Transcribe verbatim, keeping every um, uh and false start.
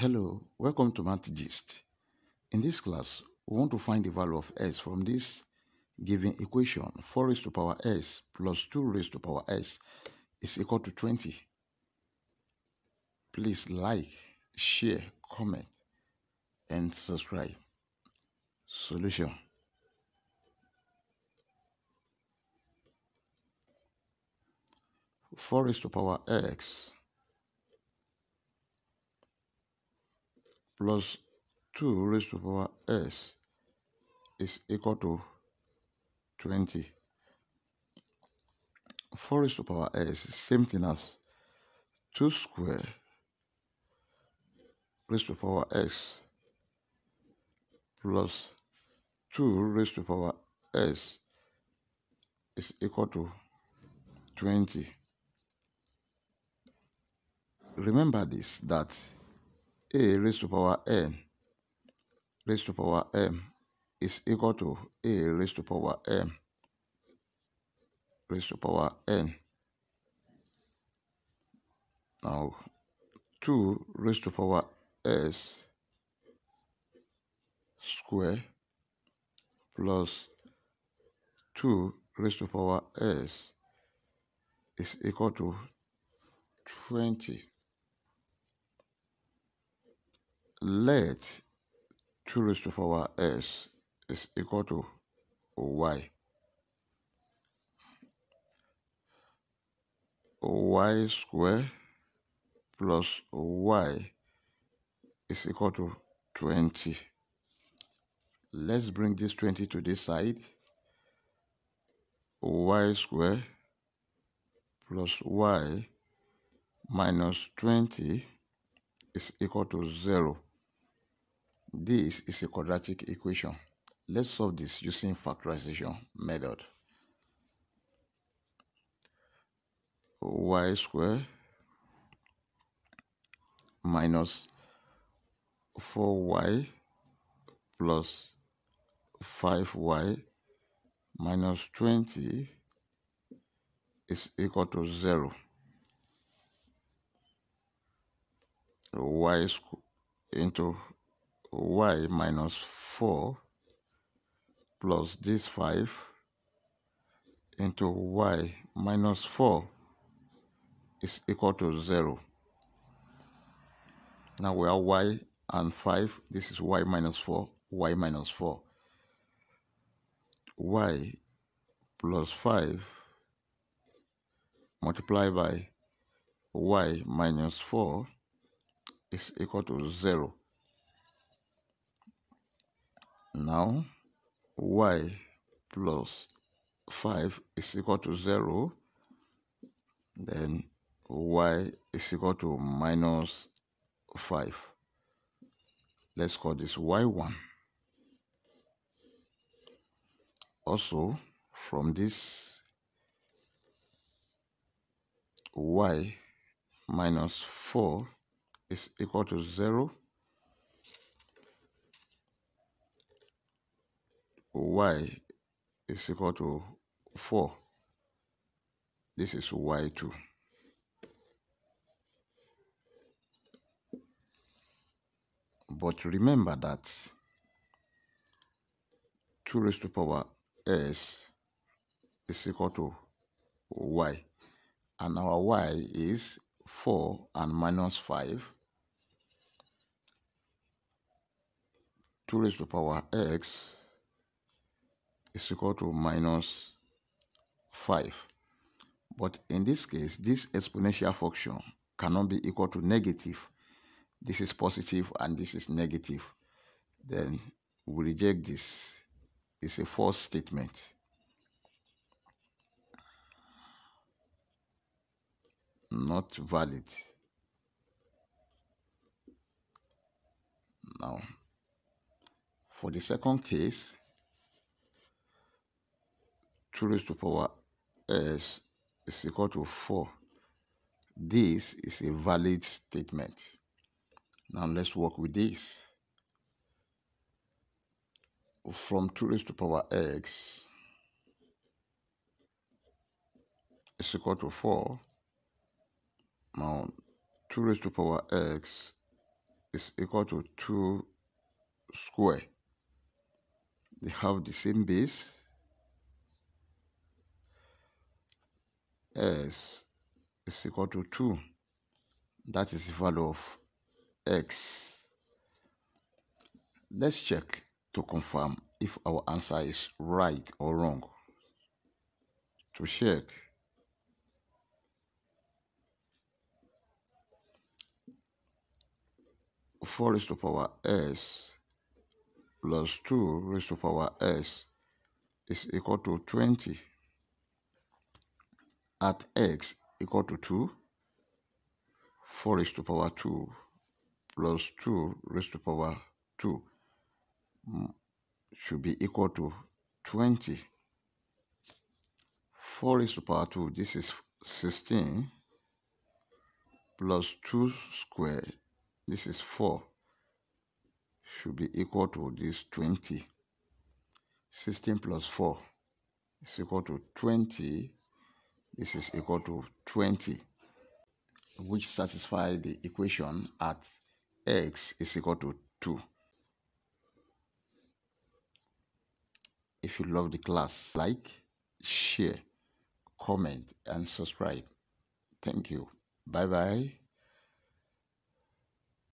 Hello, welcome to Math Gist. In this class, we want to find the value of s from this given equation. four raised to power s plus two raised to power s is equal to twenty. Please like, share, comment, and subscribe. Solution. four raised to power x plus two raised to power s is equal to twenty. four raised to power s is same thing as two square raised to power x plus two raised to power s is equal to twenty. Remember this, that a raised to power n raised to power m is equal to a raised to power m raised to power n. Now, two raised to power s square plus two raised to power s is equal to twenty. Let two raised to power s is equal to y. y square plus y is equal to twenty. Let's bring this twenty to this side. Y square plus y minus twenty is equal to zero. This is a quadratic equation. Let's solve this using factorization method. Y square minus four y plus five y minus twenty is equal to zero. Y into y minus four plus this five into y minus four is equal to zero. Now we have y and five. This is y minus four, y minus four. Y plus five multiplied by y minus four is equal to zero. Now, y plus five is equal to zero. Then, y is equal to minus five. Let's call this y one. Also, from this y minus four is equal to zero. Y is equal to four. This is y two. But remember that two raised to power s is equal to y. And our y is four and minus five. two raised to power x is equal to minus five. But in this case, this exponential function cannot be equal to negative. This is positive and this is negative. Then we reject this. It's a false statement. Not valid. Now, for the second case, two raised to power s is equal to four. This is a valid statement. Now let's work with this. From two raised to power x is equal to four. Now two raised to power x is equal to two square. They have the same base. S is equal to two. That is the value of x. Let's check to confirm if our answer is right or wrong. To check, four raised to power s plus two raised to power s is equal to twenty. At x equal to two, four raised to power two plus two raised to power two should be equal to twenty. four raised to power two, this is sixteen, plus two squared, this is four, should be equal to this twenty. sixteen plus four is equal to twenty. This is equal to twenty, which satisfies the equation at x is equal to two. If you love the class, like, share, comment, and subscribe. Thank you. Bye-bye.